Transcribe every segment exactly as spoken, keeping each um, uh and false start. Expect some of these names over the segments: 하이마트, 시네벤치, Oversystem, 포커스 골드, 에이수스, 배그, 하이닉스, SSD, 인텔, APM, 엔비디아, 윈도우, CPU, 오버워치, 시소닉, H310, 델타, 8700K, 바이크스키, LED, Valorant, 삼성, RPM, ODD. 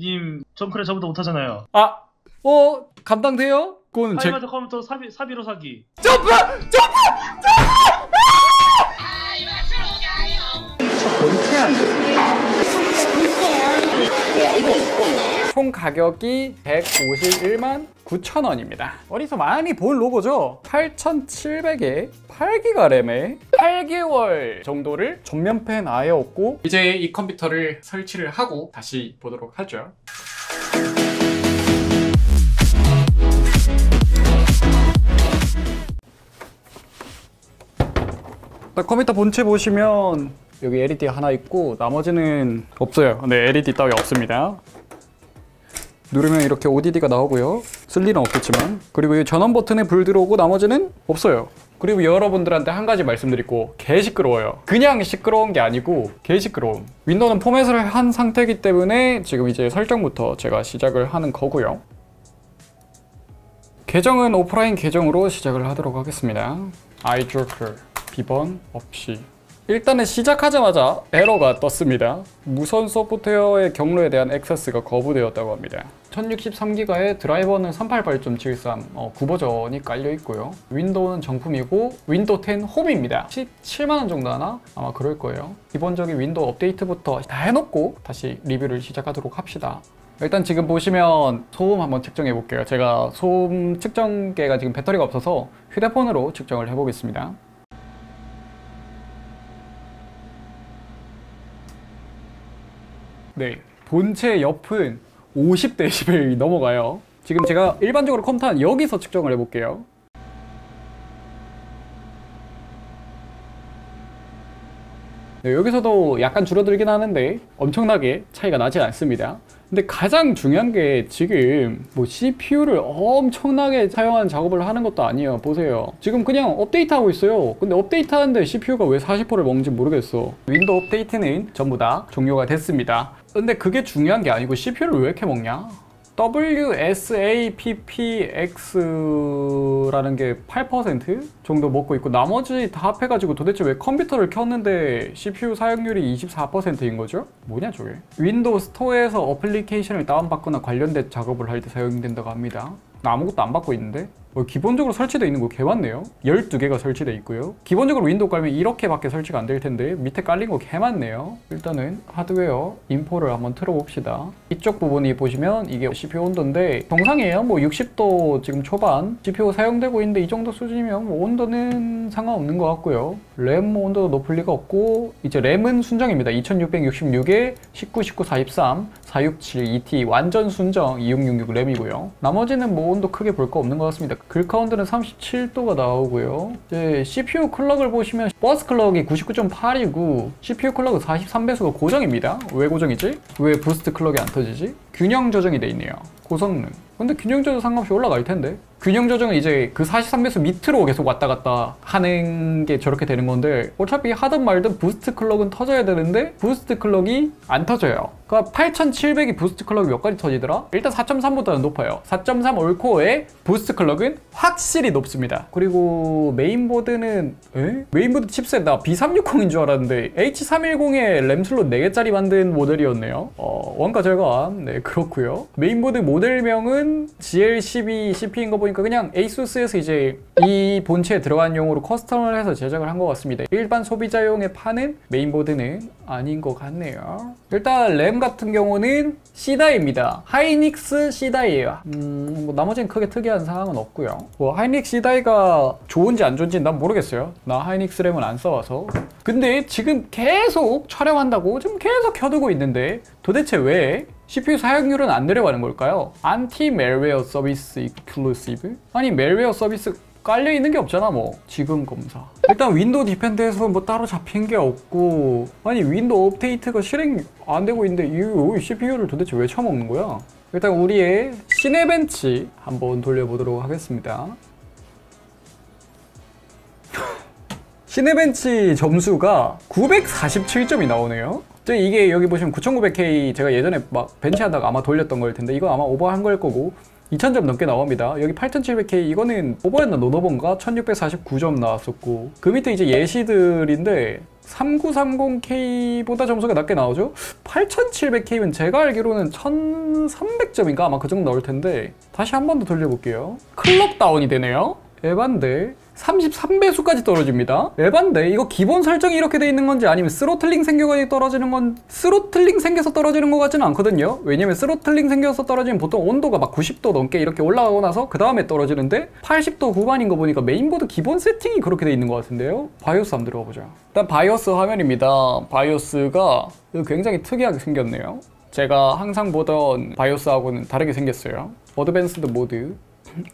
님 정크레 저보다 못하잖아요. 아! 어? 감당돼요? 그건 제... 하이마트 컴퓨터 사비, 사비로 사기. 점프! 점프! 점프! 하이마트로 가요! 총 가격이 백오십일만 구천 원입니다. 어디서 많이 본 로고죠? 팔천칠백에 팔 기가 램에 팔 개월 정도를 전면펜 아예 없고, 이제 이 컴퓨터를 설치를 하고 다시 보도록 하죠. 컴퓨터 본체 보시면 여기 엘이디 하나 있고 나머지는 없어요. 네, 엘이디 따위 없습니다. 누르면 이렇게 오디디가 나오고요. 쓸 일은 없겠지만, 그리고 이 전원 버튼에 불 들어오고 나머지는 없어요. 그리고 여러분들한테 한 가지 말씀드리고, 개 시끄러워요. 그냥 시끄러운 게 아니고 개 시끄러움. 윈도우는 포맷을 한 상태이기 때문에 지금 이제 설정부터 제가 시작을 하는 거고요. 계정은 오프라인 계정으로 시작을 하도록 하겠습니다. 아이조크 비번 없이 일단은 시작하자마자 에러가 떴습니다. 무선 소프트웨어의 경로에 대한 액세스가 거부되었다고 합니다. 천육십삼 기가의 드라이버는 삼백팔십팔 점 칠십삼 어, 구 버전이 깔려있고요. 윈도우는 정품이고 윈도우 텐 홈입니다. 십칠만 원 정도 하나? 아마 그럴 거예요. 기본적인 윈도우 업데이트부터 다 해놓고 다시 리뷰를 시작하도록 합시다. 일단 지금 보시면 소음 한번 측정해 볼게요. 제가 소음 측정기가 지금 배터리가 없어서 휴대폰으로 측정을 해보겠습니다. 네, 본체 옆은 오십 데시벨이 넘어가요. 지금 제가 일반적으로 컴퓨터 한 여기서 측정을 해볼게요. 네, 여기서도 약간 줄어들긴 하는데 엄청나게 차이가 나지 않습니다. 근데 가장 중요한 게 지금 뭐 씨피유를 엄청나게 사용한 작업을 하는 것도 아니에요. 보세요. 지금 그냥 업데이트하고 있어요. 근데 업데이트하는데 씨피유가 왜 사십 퍼센트를 먹는지 모르겠어. 윈도우 업데이트는 전부 다 종료가 됐습니다. 근데 그게 중요한 게 아니고 씨피유를 왜 이렇게 먹냐? 더블유 에스 에이 피 피 엑스라는 게 팔 퍼센트 정도 먹고 있고, 나머지 다 합해가지고 도대체 왜 컴퓨터를 켰는데 씨피유 사용률이 이십사 퍼센트인 거죠? 뭐냐 저게? 윈도우 스토어에서 어플리케이션을 다운받거나 관련된 작업을 할 때 사용된다고 합니다. 나 아무것도 안 받고 있는데? 어, 기본적으로 설치되어 있는 거 개 많네요. 열두 개가 설치되어 있고요. 기본적으로 윈도우 깔면 이렇게밖에 설치가 안 될 텐데 밑에 깔린 거 개 많네요. 일단은 하드웨어 인포를 한번 틀어봅시다. 이쪽 부분이 보시면 이게 씨피유 온도인데 정상이에요. 뭐 육십 도 지금 초반 씨피유 사용되고 있는데 이 정도 수준이면 뭐 온도는 상관없는 것 같고요. 램 온도도 높을 리가 없고, 이제 램은 순정입니다. 이천육백육십육에 십구, 십구, 사십삼, 사백육십칠 이티 완전 순정 이천육백육십육 램이고요. 나머지는 뭐 온도 크게 볼 거 없는 것 같습니다. 글카운트는 삼십칠 도가 나오고요. 이제 씨피유 클럭을 보시면 버스 클럭이 구십구 점 팔이고 씨피유 클럭은 사십삼 배수가 고정입니다. 왜 고정이지? 왜 부스트 클럭이 안 터지지? 균형 조정이 돼 있네요. 고성능. 근데 균형 조정 상관없이 올라갈 텐데. 균형 조정은 이제 그 사십삼 배수 밑으로 계속 왔다 갔다 하는 게 저렇게 되는 건데, 어차피 하든 말든 부스트 클럭은 터져야 되는데 부스트 클럭이 안 터져요. 그러니까 팔천칠백이 부스트 클럭이 몇 가지 터지더라? 일단 사 점 삼보다는 높아요. 사 점 삼 올코어의 부스트 클럭은 확실히 높습니다. 그리고 메인보드는 에? 메인보드 칩셋 나 비 삼백육십인 줄 알았는데 에이치 삼백십의 램 슬롯 네 개짜리 만든 모델이었네요. 어, 원가 절감. 네, 그렇고요. 메인보드 모델명은 지엘 십이 씨피인 거 보니까 그냥 에이수스에서 이제 이 본체에 들어간 용으로 커스텀을 해서 제작을 한 것 같습니다. 일반 소비자용에 파는 메인보드는 아닌 것 같네요. 일단 램 같은 경우는 시다입니다. 하이닉스 시다예요. 음, 뭐 나머지는 크게 특이한 사항은 없고요. 뭐 하이닉스 시다이가 좋은지 안 좋은지 난 모르겠어요. 나 하이닉스 램은 안 써와서. 근데 지금 계속 촬영한다고 지금 계속 켜두고 있는데 도대체 왜 씨피유 사용률은 안 내려가는 걸까요? 안티 멜웨어 서비스 인클루시브? 아니 멜웨어 서비스 깔려있는 게 없잖아. 뭐 지금 검사 일단 윈도우 디펜드에서 뭐 따로 잡힌 게 없고, 아니 윈도우 업데이트가 실행 안 되고 있는데 이 씨피유를 도대체 왜 처먹는 거야? 일단 우리의 시네벤치 한번 돌려보도록 하겠습니다. 시네벤치 점수가 구백사십칠 점이 나오네요. 이게 여기 보시면 구천구백 케이 제가 예전에 막 벤치하다가 아마 돌렸던 걸 텐데 이거 아마 오버한 걸 거고, 이천 점 넘게 나옵니다. 여기 팔천칠백 케이 이거는 오버였나 노노본가 천육백사십구 점 나왔었고, 그 밑에 이제 예시들인데 삼구삼공 케이보다 점수가 낮게 나오죠? 팔천칠백 케이면 제가 알기로는 천삼백 점인가 아마 그 정도 나올 텐데, 다시 한 번 더 돌려볼게요. 클럭 다운이 되네요. 에반데 삼십삼 배수까지 떨어집니다. 에반데 이거 기본 설정이 이렇게 돼 있는 건지 아니면 스로틀링 생겨서 떨어지는 건, 스로틀링 생겨서 떨어지는 것 같지는 않거든요. 왜냐면 스로틀링 생겨서 떨어지면 보통 온도가 막 구십 도 넘게 이렇게 올라가고 나서 그 다음에 떨어지는데 팔십 도 후반인 거 보니까 메인보드 기본 세팅이 그렇게 돼 있는 것 같은데요. 바이오스 한번 들어가 보자. 일단 바이오스 화면입니다. 바이오스가 굉장히 특이하게 생겼네요. 제가 항상 보던 바이오스하고는 다르게 생겼어요. 어드밴스드 모드,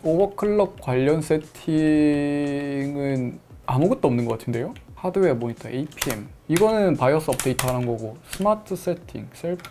오버클럭 관련 세팅은 아무것도 없는 것 같은데요? 하드웨어 모니터, 에이피엠 이거는 바이오스 업데이트 하는 거고, 스마트 세팅, 셀프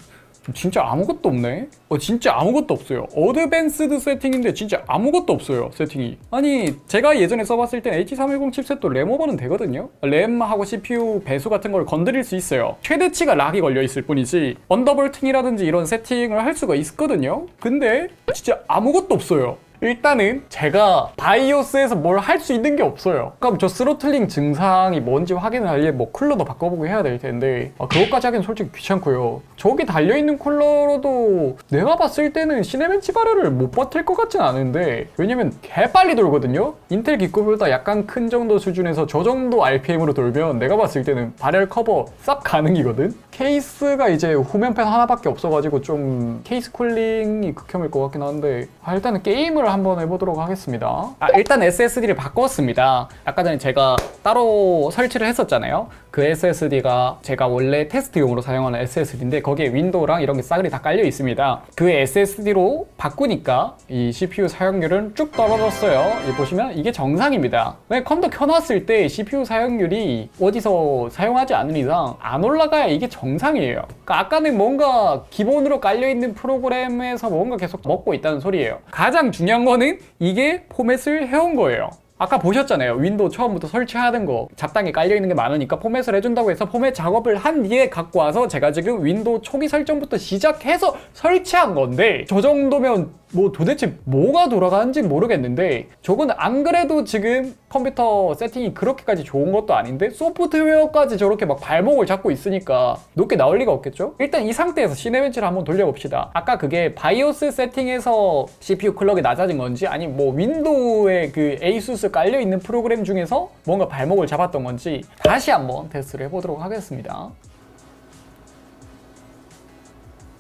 진짜 아무것도 없네? 어 진짜 아무것도 없어요. 어드밴스드 세팅인데 진짜 아무것도 없어요, 세팅이. 아니 제가 예전에 써봤을 땐 에이치 삼백십 칩셋도 램 오버는 되거든요? 램하고 씨피유 배수 같은 걸 건드릴 수 있어요. 최대치가 락이 걸려 있을 뿐이지 언더볼팅이라든지 이런 세팅을 할 수가 있거든요? 근데 진짜 아무것도 없어요. 일단은 제가 바이오스에서 뭘 할 수 있는 게 없어요. 그럼 저 스로틀링 증상이 뭔지 확인을 하려면 뭐 쿨러도 바꿔보고 해야 될 텐데, 아, 그것까지 하긴 솔직히 귀찮고요. 저기 달려있는 쿨러로도 내가 봤을 때는 시네벤치 발열을 못 버틸 것 같진 않은데, 왜냐면 개빨리 돌거든요? 인텔 기급보다 약간 큰 정도 수준에서 저 정도 알피엠으로 돌면 내가 봤을 때는 발열 커버 쌉 가능이거든? 케이스가 이제 후면팬 하나밖에 없어가지고 좀 케이스 쿨링이 극혐일 것 같긴 한데, 아, 일단은 게임을 한번 해보도록 하겠습니다. 아, 일단 에스에스디를 바꿨습니다. 아까 전에 제가 따로 설치를 했었잖아요. 그 에스에스디가 제가 원래 테스트용으로 사용하는 에스에스디인데 거기에 윈도우랑 이런 게 싸그리 다 깔려 있습니다. 그 에스에스디로 바꾸니까 이 씨피유 사용률은 쭉 떨어졌어요. 여기 보시면 이게 정상입니다. 왜 컴퓨터 켜놨을 때 씨피유 사용률이 어디서 사용하지 않는 이상 안 올라가야 이게 정상이에요. 그러니까 아까는 뭔가 기본으로 깔려있는 프로그램에서 뭔가 계속 먹고 있다는 소리예요. 가장 중요한 중요한 거는 이게 포맷을 해온 거예요. 아까 보셨잖아요. 윈도우 처음부터 설치하던 거 잡다하게 깔려있는 게 많으니까 포맷을 해준다고 해서 포맷 작업을 한 뒤에 갖고 와서 제가 지금 윈도우 초기 설정부터 시작해서 설치한 건데, 저 정도면 뭐 도대체 뭐가 돌아가는지 모르겠는데, 저건 안 그래도 지금 컴퓨터 세팅이 그렇게까지 좋은 것도 아닌데 소프트웨어까지 저렇게 막 발목을 잡고 있으니까 높게 나올 리가 없겠죠? 일단 이 상태에서 시네벤치를 한번 돌려봅시다. 아까 그게 바이오스 세팅에서 씨피유 클럭이 낮아진 건지, 아니면 뭐 윈도우의 그 에이수스 깔려있는 프로그램 중에서 뭔가 발목을 잡았던 건지 다시 한번 테스트를 해보도록 하겠습니다.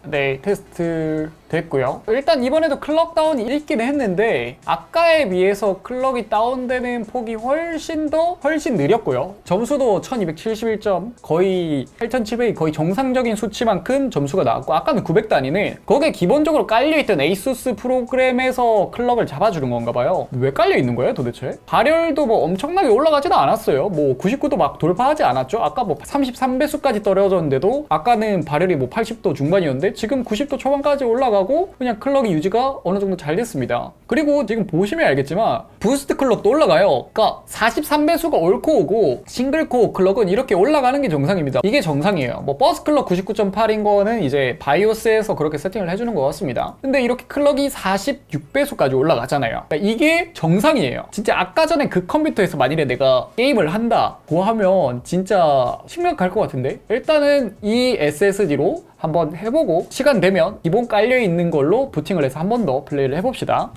네, 테스트 됐고요. 일단 이번에도 클럭 다운이 있긴 했는데 아까에 비해서 클럭이 다운되는 폭이 훨씬 더 훨씬 느렸고요. 점수도 천이백칠십일 점, 거의 팔천칠백이 거의 정상적인 수치만큼 점수가 나왔고, 아까는 구백 단위네 거기에 기본적으로 깔려있던 에이수스 프로그램에서 클럭을 잡아주는 건가 봐요. 왜 깔려있는 거예요 도대체? 발열도 뭐 엄청나게 올라가지는 않았어요. 뭐 구십구 도 막 돌파하지 않았죠? 아까 뭐 삼십삼 배수까지 떨어졌는데도 아까는 발열이 뭐 팔십 도 중반이었는데 지금 구십 도 초반까지 올라가 그냥 클럭이 유지가 어느 정도 잘 됐습니다. 그리고 지금 보시면 알겠지만 부스트 클럭도 올라가요. 그러니까 사십삼 배수가 올코어고 싱글코어 클럭은 이렇게 올라가는 게 정상입니다. 이게 정상이에요. 뭐 버스 클럭 구십구 점 팔인 거는 이제 바이오스에서 그렇게 세팅을 해주는 것 같습니다. 근데 이렇게 클럭이 사십육 배수까지 올라가잖아요. 그러니까 이게 정상이에요. 진짜 아까 전에 그 컴퓨터에서 만일에 내가 게임을 한다고 하면 진짜 심각할 것 같은데, 일단은 이 에스에스디로 한번 해보고 시간 되면 기본 깔려있는 걸로 부팅을 해서 한 번 더 플레이를 해봅시다.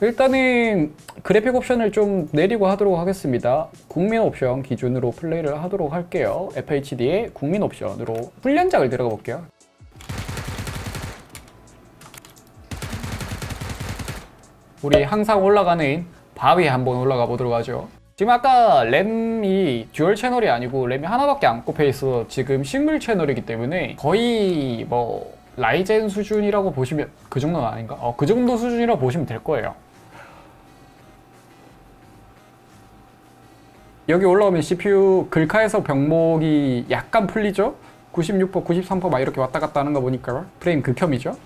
일단은 그래픽 옵션을 좀 내리고 하도록 하겠습니다. 국민 옵션 기준으로 플레이를 하도록 할게요. 에프에이치디의 국민 옵션으로 훈련작을 들어가 볼게요. 우리 항상 올라가는 바위에 한번 올라가 보도록 하죠. 지금 아까 램이 듀얼 채널이 아니고 램이 하나밖에 안 꼽혀 있어서 지금 싱글 채널이기 때문에 거의 뭐 라이젠 수준이라고 보시면, 그 정도는 아닌가? 어, 그 정도 수준이라고 보시면 될 거예요. 여기 올라오면 씨피유 글카에서 병목이 약간 풀리죠? 구십육 퍼, 구십삼 퍼 막 이렇게 왔다 갔다 하는 거 보니까 프레임 극혐이죠?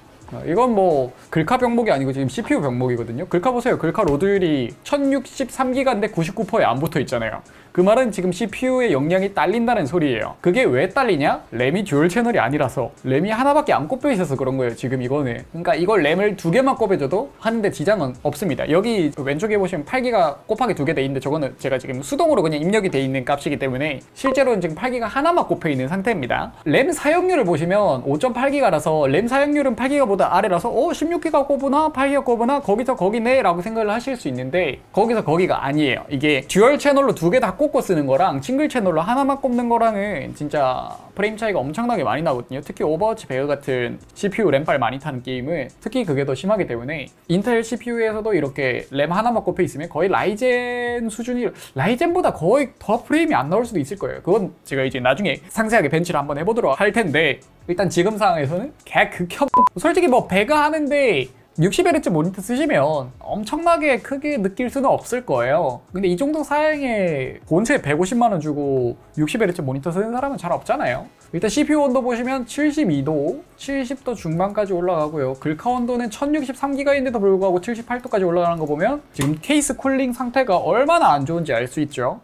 이건 뭐 글카 병목이 아니고 지금 씨피유 병목이거든요. 글카 보세요. 글카 로드율이 천육십삼 기가인데 구십구 퍼센트에 안 붙어 있잖아요. 그 말은 지금 씨피유의 역량이 딸린다는 소리예요. 그게 왜 딸리냐? 램이 듀얼 채널이 아니라서 램이 하나밖에 안 꼽혀 있어서 그런 거예요, 지금 이거는. 그러니까 이걸 램을 두 개만 꼽혀줘도 하는데 지장은 없습니다. 여기 왼쪽에 보시면 팔 기가 곱하기 두 개 돼 있는데 저거는 제가 지금 수동으로 그냥 입력이 돼 있는 값이기 때문에 실제로는 지금 팔 기가 하나만 꼽혀 있는 상태입니다. 램 사용률을 보시면 오 점 팔 기가라서 램 사용률은 팔 기가보다 아래라서 어? 십육 기가 꼽으나? 팔 기가 꼽으나? 거기서 거기네? 라고 생각을 하실 수 있는데 거기서 거기가 아니에요. 이게 듀얼 채널로 두 개 다 꼽 꽂고 쓰는 거랑 싱글 채널로 하나만 꼽는 거랑은 진짜 프레임 차이가 엄청나게 많이 나거든요. 특히 오버워치, 배그 같은 씨피유 램빨 많이 타는 게임은 특히 그게 더 심하기 때문에 인텔 씨피유에서도 이렇게 램 하나만 꼽혀 있으면 거의 라이젠 수준이, 라이젠보다 거의 더 프레임이 안 나올 수도 있을 거예요. 그건 제가 이제 나중에 상세하게 벤치를 한번 해보도록 할 텐데 일단 지금 상황에서는 개 극혐. 솔직히 뭐 배그 하는데 육십 헤르츠 모니터 쓰시면 엄청나게 크게 느낄 수는 없을 거예요. 근데 이 정도 사양에 본체 백오십만 원 주고 육십 헤르츠 모니터 쓰는 사람은 잘 없잖아요. 일단 씨피유 온도 보시면 칠십이 도, 칠십 도 중반까지 올라가고요. 글카 온도는 천육십삼 기가인데도 불구하고 칠십팔 도까지 올라가는 거 보면 지금 케이스 쿨링 상태가 얼마나 안 좋은지 알 수 있죠.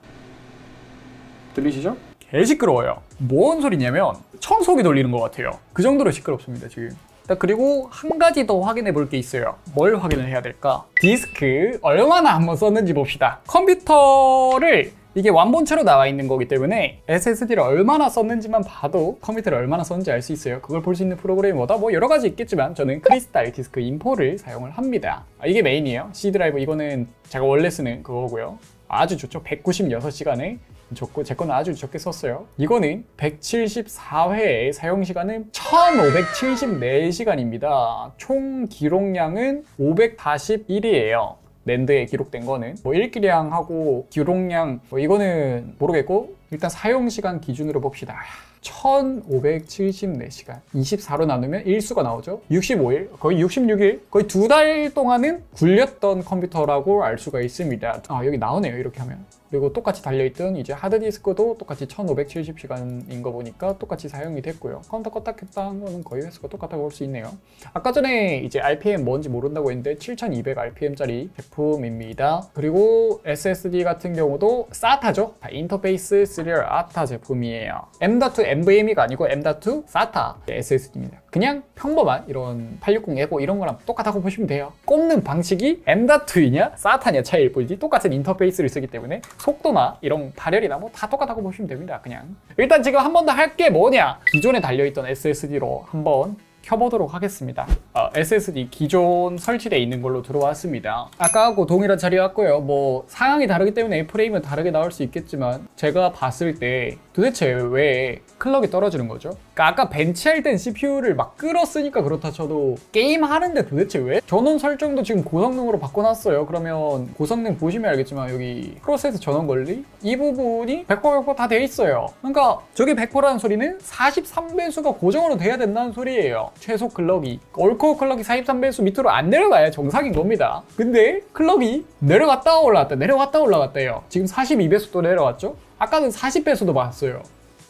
들리시죠? 개 시끄러워요. 뭔 소리냐면 청소기 돌리는 것 같아요. 그 정도로 시끄럽습니다, 지금. 그리고 한 가지 더 확인해 볼 게 있어요. 뭘 확인을 해야 될까? 디스크 얼마나 한번 썼는지 봅시다. 컴퓨터를 이게 완본체로 나와 있는 거기 때문에 에스에스디를 얼마나 썼는지만 봐도 컴퓨터를 얼마나 썼는지 알 수 있어요. 그걸 볼 수 있는 프로그램이 뭐다? 뭐 여러 가지 있겠지만 저는 크리스탈 디스크 인포를 사용을 합니다. 아, 이게 메인이에요. C 드라이브 이거는 제가 원래 쓰는 그거고요. 아주 좋죠. 백구십육 시간에 적고 제 거는 아주 적게 썼어요. 이거는 백칠십사 회에 사용시간은 천오백칠십사 시간입니다. 총 기록량은 오백사십일이에요. 낸드에 기록된 거는 뭐 읽기량하고 기록량 뭐 이거는 모르겠고 일단 사용시간 기준으로 봅시다. 천오백칠십사 시간 이십사로 나누면 일수가 나오죠. 육십오 일, 거의 육십육 일, 거의 두 달 동안은 굴렸던 컴퓨터라고 알 수가 있습니다. 아, 여기 나오네요, 이렇게 하면. 그리고 똑같이 달려있던 이제 하드디스크도 똑같이 천오백칠십 시간인 거 보니까 똑같이 사용이 됐고요. 컴퓨터 껐다 켰다 한 거는 거의 횟수가 똑같다고 볼 수 있네요. 아까 전에 이제 알피엠 뭔지 모른다고 했는데 칠천이백 알피엠짜리 제품입니다. 그리고 에스에스디 같은 경우도 사타죠. 인터페이스 시리얼 에이티에이 제품이에요. 엠 닷 투 엠브이엠이가 아니고 엠 닷 투 사타 에스에스디입니다. 그냥 평범한 이런 팔백육십 에고 이런 거랑 똑같다고 보시면 돼요. 꼽는 방식이 엠 닷 투이냐 사타냐 차이일 뿐이지 똑같은 인터페이스를 쓰기 때문에 속도나 이런 발열이나 뭐 다 똑같다고 보시면 됩니다. 그냥 일단 지금 한 번 더 할 게 뭐냐, 기존에 달려있던 에스에스디로 한번 켜보도록 하겠습니다. 어, 에스에스디 기존 설치되어 있는 걸로 들어왔습니다. 아까하고 동일한 자리였고요. 뭐 상황이 다르기 때문에 프레임은 다르게 나올 수 있겠지만 제가 봤을 때 도대체 왜 클럭이 떨어지는 거죠? 그러니까 아까 벤치할 땐 씨피유를 막 끌었으니까 그렇다 쳐도 게임하는데 도대체 왜? 전원 설정도 지금 고성능으로 바꿔놨어요. 그러면 고성능 보시면 알겠지만 여기 프로세스 전원 권리? 이 부분이 백 퍼센트 백 퍼센트 다 돼 있어요. 그러니까 저게 백 퍼센트라는 소리는 사십삼 배수가 고정으로 돼야 된다는 소리예요. 최소 클럭이 올코어 클럭이 사십삼 배수 밑으로 안 내려가야 정상인 겁니다. 근데 클럭이 내려갔다 올라갔다 내려갔다 올라갔대요. 지금 사십이 배수도 내려갔죠? 아까는 사십 배수도 봤어요.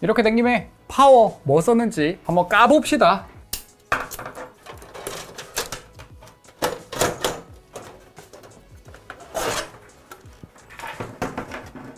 이렇게 된 김에 파워 뭐 썼는지 한번 까봅시다.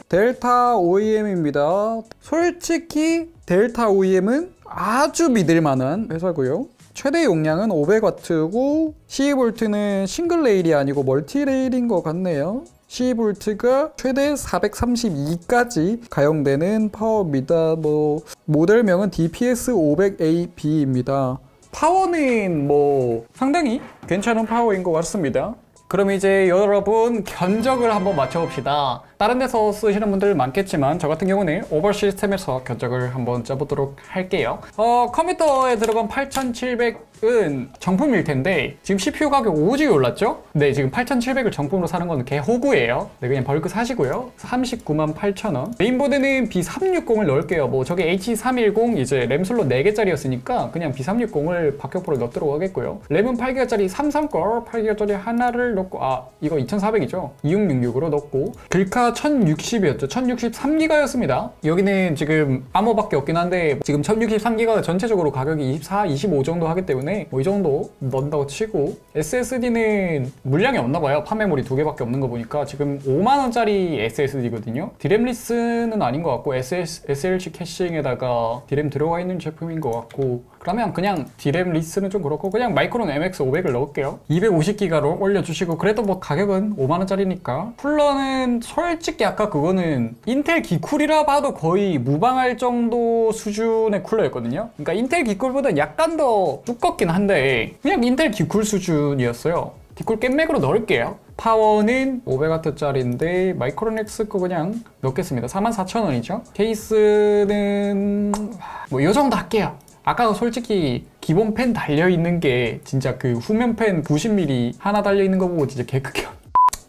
델타 오이엠입니다. 솔직히 델타 오이엠은 아주 믿을만한 회사고요. 최대 용량은 오백 와트고 십이 볼트는 싱글 레일이 아니고 멀티 레일인 것 같네요. 십이 볼트가 최대 사백삼십이까지 가용되는 파워입니다. 뭐 모델명은 디피에스 오백 에이비입니다. 파워는 뭐 상당히 괜찮은 파워인 것 같습니다. 그럼 이제 여러분 견적을 한번 맞춰봅시다. 다른 데서 쓰시는 분들 많겠지만 저 같은 경우는 오버 시스템에서 견적을 한번 짜보도록 할게요. 어, 컴퓨터에 들어간 팔천칠백은 정품일 텐데 지금 씨피유 가격 오지게 올랐죠? 네, 지금 팔천칠백을 정품으로 사는 건 개호구예요. 네, 그냥 벌크 사시고요. 삼십구만 팔천 원. 메인보드는 비 삼백육십을 넣을게요. 뭐 저게 에이치 삼백십 이제 램 슬롯 네 개짜리였으니까 그냥 비 삼백육십을 박격포로 넣도록 하겠고요. 램은 팔 기가짜리 삼성 거 팔 기가짜리 하나를 넣고, 아 이거 이천사백이죠? 이천육백육십으로 넣고 글카 아까 천육십이었죠. 천육십삼 기가였습니다. 여기는 지금 암호밖에 없긴 한데 지금 천육십삼 기가가 전체적으로 가격이 이십사, 이십오 정도 하기 때문에 뭐 이 정도 넣는다고 치고, 에스에스디는 물량이 없나봐요. 판메모리 두 개밖에 없는 거 보니까 지금 오만 원짜리 에스에스디거든요. 디램리스는 아닌 것 같고 에스엘씨 캐싱에다가 디램 들어가 있는 제품인 것 같고, 그러면 그냥 디램 리스는 좀 그렇고 그냥 마이크론 엠엑스 오백을 넣을게요. 이백오십 기가로 올려주시고, 그래도 뭐 가격은 오만 원짜리니까. 쿨러는 솔직히 아까 그거는 인텔 기쿨이라 봐도 거의 무방할 정도 수준의 쿨러였거든요. 그러니까 인텔 기쿨보다 약간 더 두껍긴 한데 그냥 인텔 기쿨 수준이었어요. 기쿨 겜맥으로 넣을게요. 파워는 오백 와트짜리인데 마이크로닉스 거 그냥 넣겠습니다. 사만 사천 원이죠. 케이스는 뭐 이 정도 할게요. 아까도 솔직히 기본 펜 달려있는 게 진짜 그 후면 펜 구십 밀리미터 하나 달려있는 거 보고 진짜 개극혐.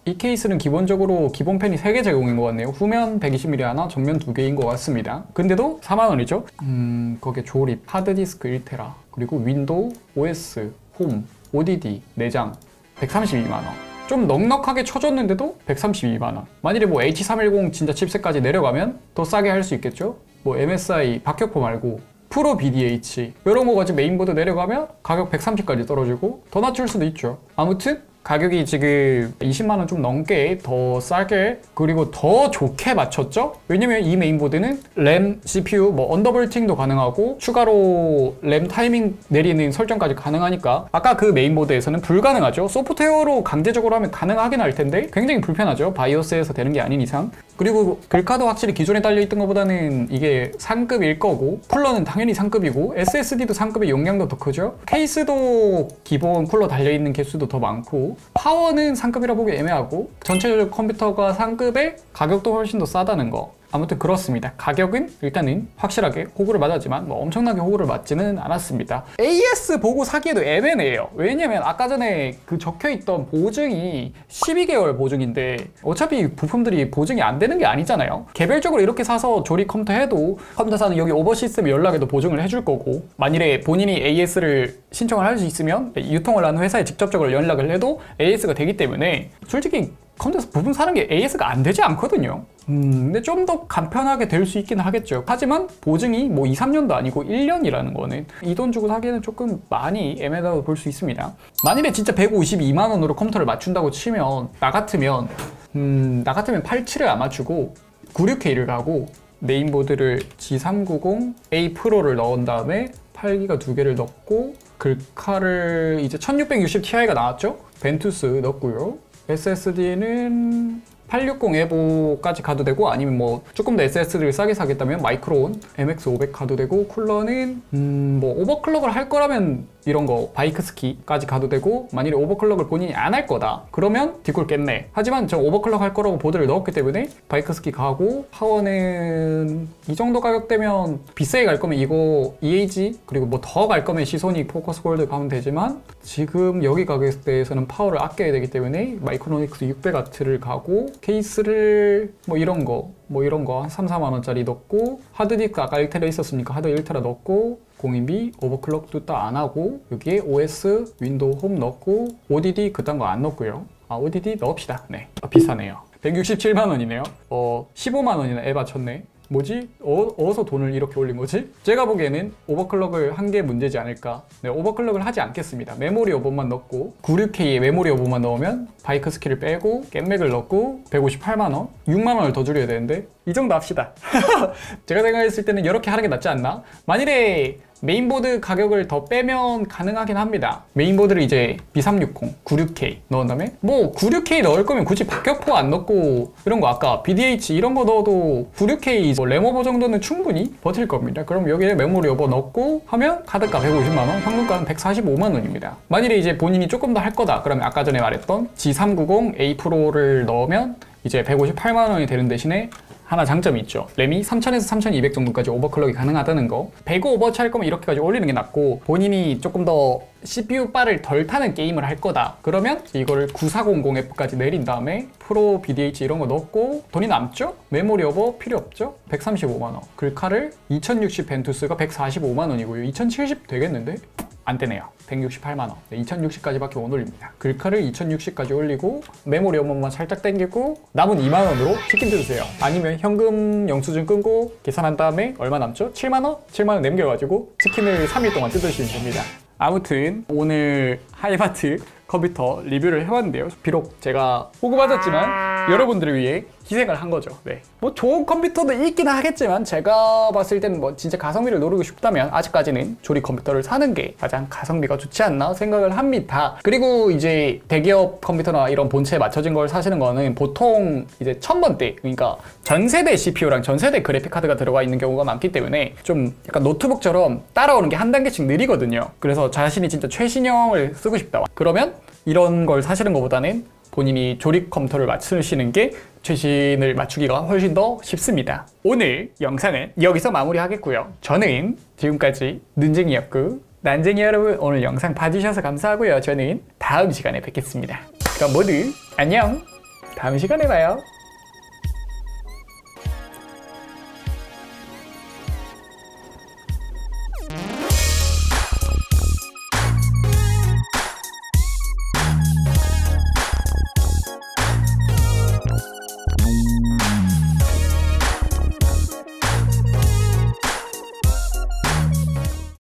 이 케이스는 기본적으로 기본 펜이 세 개 제공인 것 같네요. 후면 백이십 밀리미터 하나, 전면 두 개인 것 같습니다. 근데도 사만 원이죠? 음... 거기에 조립, 하드디스크 일 테라, 그리고 윈도우, 오에스, 홈, 오디디, 내장 백삼십이만 원. 좀 넉넉하게 쳐줬는데도 백삼십이만 원. 만일에 뭐 에이치 삼백십 진짜 칩셋까지 내려가면 더 싸게 할 수 있겠죠? 뭐 엠에스아이, 박격포 말고 프로 비디에이치 이런 거까지 메인보드 내려가면 가격 백삼십까지 떨어지고 더 낮출 수도 있죠. 아무튼 가격이 지금 이십만 원 좀 넘게 더 싸게, 그리고 더 좋게 맞췄죠? 왜냐면 이 메인보드는 램, 씨피유 뭐 언더볼팅도 가능하고 추가로 램 타이밍 내리는 설정까지 가능하니까 아까 그 메인보드에서는 불가능하죠? 소프트웨어로 강제적으로 하면 가능하긴 할 텐데 굉장히 불편하죠? 바이오스에서 되는 게 아닌 이상. 그리고 글카도 확실히 기존에 달려있던 것보다는 이게 상급일 거고, 쿨러는 당연히 상급이고, 에스에스디도 상급의 용량도 더 크죠? 케이스도 기본 쿨러 달려있는 개수도 더 많고, 파워는 상급이라 보기 애매하고, 전체적으로 컴퓨터가 상급에 가격도 훨씬 더 싸다는 거. 아무튼 그렇습니다. 가격은 일단은 확실하게 호구를 맞았지만 뭐 엄청나게 호구를 맞지는 않았습니다. 에이에스 보고 사기에도 애매해요. 왜냐면 아까 전에 그 적혀있던 보증이 십이 개월 보증인데 어차피 부품들이 보증이 안 되는 게 아니잖아요. 개별적으로 이렇게 사서 조립 컴퓨터 해도 컴퓨터사는 여기 오버 시스템 연락에도 보증을 해줄 거고, 만일에 본인이 에이에스를 신청을 할 수 있으면 유통을 하는 회사에 직접적으로 연락을 해도 에이에스가 되기 때문에 솔직히 컴퓨터에서 부품 사는 게 에이에스가 안 되지 않거든요. 음, 근데 좀 더 간편하게 될 수 있긴 하겠죠. 하지만 보증이 뭐 이, 삼 년도 아니고 일 년이라는 거는 이 돈 주고 사기에는 조금 많이 애매하다고 볼 수 있습니다. 만일에 진짜 백오십이만 원으로 컴퓨터를 맞춘다고 치면 나 같으면 음, 나 같으면 팔십칠을 안 맞추고 구십육 케이를 가고 메인보드를 지 삼백구십 에이 프로를 넣은 다음에 팔 기가 두 개를 넣고 글카를 이제 천육백육십 티아이가 나왔죠? 벤투스 넣고요. 에스에스디는 팔백육십 에보까지 가도 되고, 아니면 뭐 조금 더 에스에스디를 싸게 사겠다면 마이크론 엠엑스 오백 가도 되고, 쿨러는 음 뭐 오버클럭을 할 거라면 이런 거 바이크스키까지 가도 되고, 만일에 오버클럭을 본인이 안 할 거다 그러면 디콜 깼네. 하지만 저 오버클럭 할 거라고 보드를 넣었기 때문에 바이크스키 가고, 파워는 이 정도 가격대면 비싸게 갈 거면 이거 이에이지, 그리고 뭐 더 갈 거면 시소닉, 포커스 골드 가면 되지만 지금 여기 가격대에서는 파워를 아껴야 되기 때문에 마이크로닉스 육백 와트를 가고, 케이스를 뭐 이런 거 뭐 이런 거 한 삼, 사만 원짜리 넣고, 하드디스크 아까 일 테라 있었으니까 하드 일 테라 넣고, 공인비 오버클럭도 딱 안하고, 여기에 오에스, 윈도우, 홈 넣고, 오디디 그딴 거 안 넣고요. 아 오디디 넣읍시다. 네, 아, 비싸네요. 백육십칠만 원이네요 어 십오만 원이나 애 받쳤네. 뭐지? 어, 어디서 돈을 이렇게 올린 거지? 제가 보기에는 오버클럭을 한 게 문제지 않을까. 네, 오버클럭을 하지 않겠습니다. 메모리 오버만 넣고, 구십육 케이에 메모리 오버만 넣으면 바이크 스킬을 빼고 겜맥을 넣고 백오십팔만 원? 육만 원을 더 줄여야 되는데 이 정도 합시다. 제가 생각했을 때는 이렇게 하는 게 낫지 않나? 만일에 메인보드 가격을 더 빼면 가능하긴 합니다. 메인보드를 이제 비 삼백육십, 구십육 케이 넣은 다음에 뭐 구십육 케이 넣을 거면 굳이 박격포 안 넣고 이런 거 아까 비디에이치 이런 거 넣어도 구십육 케이 뭐 램오버 정도는 충분히 버틸 겁니다. 그럼 여기에 메모리 오버 넣고 하면 카드가 백오십만 원, 현금가는 백사십오만 원입니다. 만일에 이제 본인이 조금 더 할 거다 그러면 아까 전에 말했던 지 삼백구십 에이 프로를 넣으면 이제 백오십팔만 원이 되는 대신에 하나 장점이 있죠. 램이 삼천에서 삼천이백 정도까지 오버클럭이 가능하다는 거. 백오 오버워치 할 거면 이렇게까지 올리는 게 낫고, 본인이 조금 더 씨피유 바를 덜 타는 게임을 할 거다 그러면 이거를 구사공공 에프까지 내린 다음에 프로 비디에이치 이런 거 넣고 돈이 남죠? 메모리 오버 필요 없죠? 백삼십오만 원 글카를 이천육십 벤투스가 백사십오만 원이고요 이천칠십 되겠는데? 안 되네요. 백육십팔만 원. 네, 이천육십까지밖에 못 올립니다. 글카를 이천육십까지 올리고 메모리 업무만 살짝 당기고 남은 이만 원으로 치킨 드세요. 아니면 현금 영수증 끊고 계산한 다음에 얼마 남죠? 칠만 원? 칠만 원 남겨가지고 치킨을 삼 일 동안 뜯으시면 됩니다. 아무튼 오늘 하이마트 컴퓨터 리뷰를 해봤는데요. 비록 제가 호구받았지만 여러분들을 위해 희생을 한 거죠. 네. 뭐 좋은 컴퓨터도 있긴 하겠지만 제가 봤을 때는 뭐 진짜 가성비를 노리고 싶다면 아직까지는 조립 컴퓨터를 사는 게 가장 가성비가 좋지 않나 생각을 합니다. 그리고 이제 대기업 컴퓨터나 이런 본체에 맞춰진 걸 사시는 거는 보통 이제 천번대 그러니까 전세대 씨피유랑 전세대 그래픽카드가 들어가 있는 경우가 많기 때문에 좀 약간 노트북처럼 따라오는 게 한 단계씩 느리거든요. 그래서 자신이 진짜 최신형을 쓰고 싶다. 그러면 이런 걸 사시는 것보다는 본인이 조립 컴퓨터를 맞추시는 게 최신을 맞추기가 훨씬 더 쉽습니다. 오늘 영상은 여기서 마무리하겠고요. 저는 지금까지 눈쟁이였고 난쟁이 여러분 오늘 영상 봐주셔서 감사하고요. 저는 다음 시간에 뵙겠습니다. 그럼 모두 안녕! 다음 시간에 봐요.